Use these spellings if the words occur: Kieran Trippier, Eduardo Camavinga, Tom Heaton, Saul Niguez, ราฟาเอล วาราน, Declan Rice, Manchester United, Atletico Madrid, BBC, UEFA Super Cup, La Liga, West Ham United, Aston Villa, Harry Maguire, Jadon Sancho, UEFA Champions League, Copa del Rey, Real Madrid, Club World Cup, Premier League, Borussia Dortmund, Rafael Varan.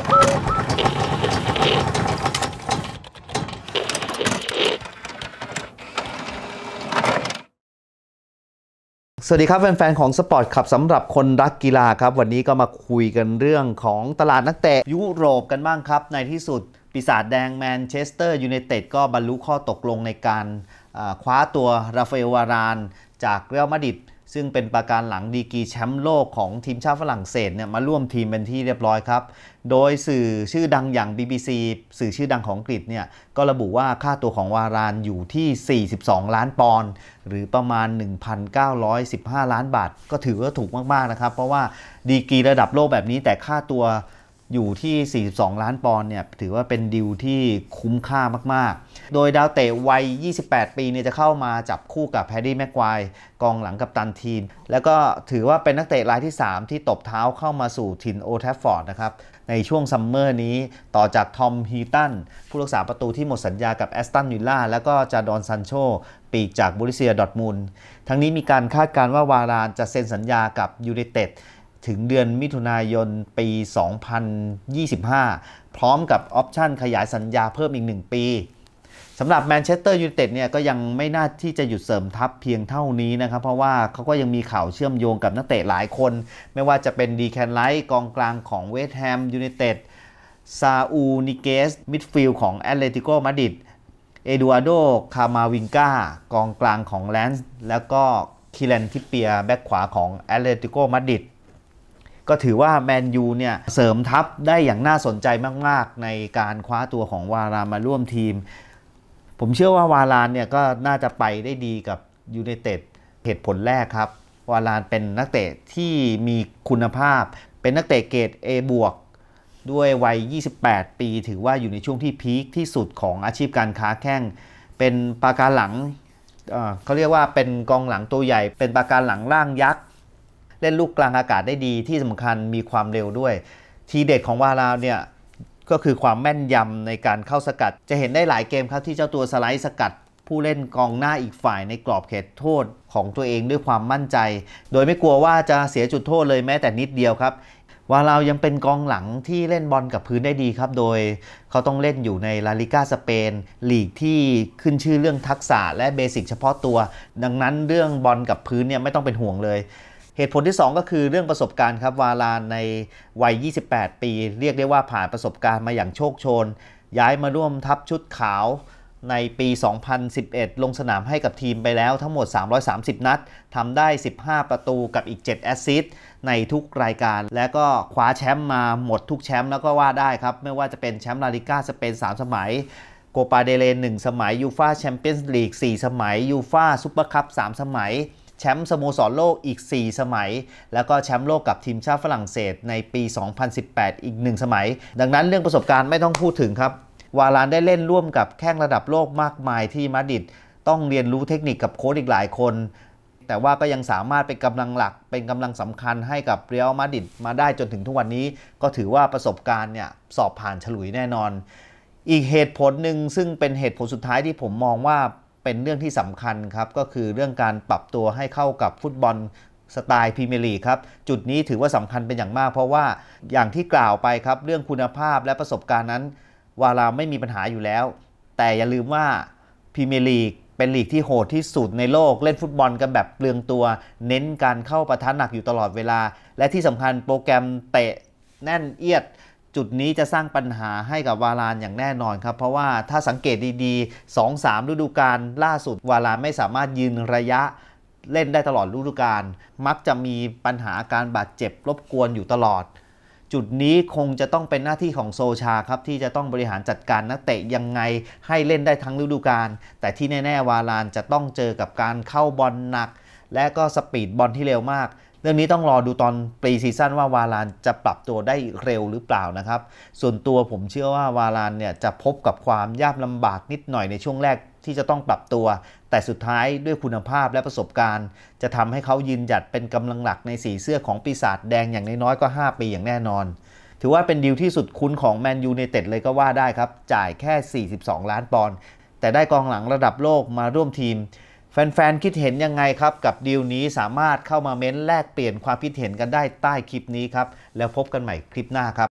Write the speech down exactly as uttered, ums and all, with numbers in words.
สวัสดีครับแฟนๆของสปอร์ตขับสำหรับคนรักกีฬาครับวันนี้ก็มาคุยกันเรื่องของตลาดนักเตะยุโรปกันบ้างครับในที่สุดปีศาจแดงแมนเชสเตอร์ยูไนเต็ดก็บรรลุข้อตกลงในการคว้าตัวราฟาเอล วารานจากเรอัลมาดริดซึ่งเป็นประการหลังดีกรีแชมป์โลกของทีมชาติฝรั่งเศสเนี่ยมาร่วมทีมเป็นที่เรียบร้อยครับโดยสื่อชื่อดังอย่าง บี บี ซี สื่อชื่อดังของอังกฤษเนี่ยก็ระบุว่าค่าตัวของวารานอยู่ที่สี่สิบสองล้านปอนด์หรือประมาณ หนึ่งพันเก้าร้อยสิบห้าล้านบาทก็ถือว่าถูกมากๆนะครับเพราะว่าดีกรีระดับโลกแบบนี้แต่ค่าตัวอยู่ที่สี่สิบสองล้านปอนด์เนี่ยถือว่าเป็นดีลที่คุ้มค่ามากๆโดยดาวเตะวัยยี่สิบแปดปีเนี่ยจะเข้ามาจับคู่กับแฮร์รี่แม็กไกวร์กองหลังกัปตันทีมแล้วก็ถือว่าเป็นนักเตะรายที่สามที่ตบเท้าเข้ามาสู่ถิ่นโอลด์แทรฟฟอร์ดนะครับในช่วงซัมเมอร์นี้ต่อจากทอมฮีตันผู้รักษาประตูที่หมดสัญญากับแอสตันวิลล่าแล้วก็จาดอนซันโชปีกจากบอรุสเซียดอร์ทมุนด์ทั้งนี้มีการคาดการณ์ว่าวารานจะเซ็นสัญญากับยูไนเต็ดถึงเดือนมิถุนายนปี สองพันยี่สิบห้า พร้อมกับออปชั่นขยายสัญญาเพิ่มอีกหนึ่งปีสำหรับแมนเชสเตอร์ยูไนเต็ดเนี่ยก็ยังไม่น่าที่จะหยุดเสริมทัพเพียงเท่านี้นะครับเพราะว่าเขาก็ยังมีข่าวเชื่อมโยงกับนักเตะหลายคนไม่ว่าจะเป็นดีแคนไลท์กองกลางของเวสต์แฮมยูไนเต็ดซาอูนิเกสมิดฟิลด์ของแอตเลติโกมาดริดเอดูอาร์โดคามาวิงกากองกลางของแลนซ์แล้วก็คิเลนทิเปียแบ็กขวาของแอตเลติโกมาดริดก็ถือว่าแมนยูเนี่ยเสริมทัพได้อย่างน่าสนใจมากๆในการคว้าตัวของวารานมาร่วมทีมผมเชื่อว่าวารานเนี่ยก็น่าจะไปได้ดีกับยูไนเต็ดเหตุผลแรกครับวารานเป็นนักเตะที่มีคุณภาพเป็นนักเตะเกรด เอ บวกด้วยวัยยี่สิบแปดปีถือว่าอยู่ในช่วงที่พีคที่สุดของอาชีพการค้าแข้งเป็นปาการหลังเขาเรียกว่าเป็นกองหลังตัวใหญ่เป็นปาการหลังร่างยักษ์เล่นลูกกลางอากาศได้ดีที่สำคัญมีความเร็วด้วยทีเด็ดของวารานเนี่ยก็คือความแม่นยำในการเข้าสกัดจะเห็นได้หลายเกมครับที่เจ้าตัวสไลด์สกัดผู้เล่นกองหน้าอีกฝ่ายในกรอบเขตโทษของตัวเองด้วยความมั่นใจโดยไม่กลัวว่าจะเสียจุดโทษเลยแม้แต่นิดเดียวครับวารานยังเป็นกองหลังที่เล่นบอลกับพื้นได้ดีครับโดยเขาต้องเล่นอยู่ในลาลิก้าสเปนลีกที่ขึ้นชื่อเรื่องทักษะและเบสิกเฉพาะตัวดังนั้นเรื่องบอลกับพื้นเนี่ยไม่ต้องเป็นห่วงเลยเหตุผลที่สองก็คือเรื่องประสบการณ์ครับวารานในวัยยี่สิบแปดปีเรียกได้ว่าผ่านประสบการณ์มาอย่างโชคโชนย้ายมาร่วมทัพชุดขาวในปีสองพันสิบเอ็ดลงสนามให้กับทีมไปแล้วทั้งหมดสามร้อยสามสิบนัดทำได้สิบห้าประตูกับอีกเจ็ดแอสซิสต์ในทุกรายการและก็คว้าแชมป์มาหมดทุกแชมป์แล้วก็ว่าได้ครับไม่ว่าจะเป็นแชมป์ลาลิก้าสเปนสามสมัยโกปาเดเลนหนึ่งสมัยยูฟ่าแชมเปี้ยนส์ลีกสี่สมัยยูฟ่าซุปเปอร์คัพสามสมัยแชมป์สโมสรโลกอีกสี่สมัยแล้วก็แชมป์โลกกับทีมชาติฝรั่งเศสในปีสองพันสิบแปดอีกหนึ่งสมัยดังนั้นเรื่องประสบการณ์ไม่ต้องพูดถึงครับวารานได้เล่นร่วมกับแข้งระดับโลกมากมายที่มาดริดต้องเรียนรู้เทคนิคกับโค้ชอีกหลายคนแต่ว่าก็ยังสามารถเป็นกำลังหลักเป็นกำลังสำคัญให้กับเรอัลมาดริดมาได้จนถึงทุกวันนี้ก็ถือว่าประสบการณ์เนี่ยสอบผ่านฉลุยแน่นอนอีกเหตุผลหนึ่งซึ่งเป็นเหตุผลสุดท้ายที่ผมมองว่าเป็นเรื่องที่สำคัญครับก็คือเรื่องการปรับตัวให้เข้ากับฟุตบอลสไตล์พรีเมียร์ลีกครับจุดนี้ถือว่าสำคัญเป็นอย่างมากเพราะว่าอย่างที่กล่าวไปครับเรื่องคุณภาพและประสบการณ์นั้นวารานไม่มีปัญหาอยู่แล้วแต่อย่าลืมว่าพรีเมียร์ลีกเป็นลีกที่โหดที่สุดในโลกเล่นฟุตบอลกันแบบเปลืองตัวเน้นการเข้าปะทะหนักอยู่ตลอดเวลาและที่สำคัญโปรแกรมเตะแน่นเอียดจุดนี้จะสร้างปัญหาให้กับวารานอย่างแน่นอนครับเพราะว่าถ้าสังเกตดีๆ สองสามฤดูกาลล่าสุดวารานไม่สามารถยืนระยะเล่นได้ตลอดฤดูกาลมักจะมีปัญหาการบาดเจ็บรบกวนอยู่ตลอดจุดนี้คงจะต้องเป็นหน้าที่ของโซชาครับที่จะต้องบริหารจัดการนักเตะยังไงให้เล่นได้ทั้งฤดูกาลแต่ที่แน่ๆวารานจะต้องเจอกับการเข้าบอลหนักและก็สปีดบอลที่เร็วมากเรื่องนี้ต้องรอดูตอนปรีซีซั่นว่าวารานจะปรับตัวได้เร็วหรือเปล่านะครับส่วนตัวผมเชื่อว่าวารานเนี่ยจะพบกับความยากลำบากนิดหน่อยในช่วงแรกที่จะต้องปรับตัวแต่สุดท้ายด้วยคุณภาพและประสบการณ์จะทำให้เขายืนหยัดเป็นกำลังหลักในสีเสื้อของปีศาจแดงอย่างน้อยๆก็ห้าปีอย่างแน่นอนถือว่าเป็นดีลที่สุดคุ้นของแมนยูไนเต็ดเลยก็ว่าได้ครับจ่ายแค่สี่สิบสองล้านปอนด์แต่ได้กองหลังระดับโลกมาร่วมทีมแฟนๆคิดเห็นยังไงครับกับดีลนี้สามารถเข้ามาเม้นแลกเปลี่ยนความคิดเห็นกันได้ใต้คลิปนี้ครับแล้วพบกันใหม่คลิปหน้าครับ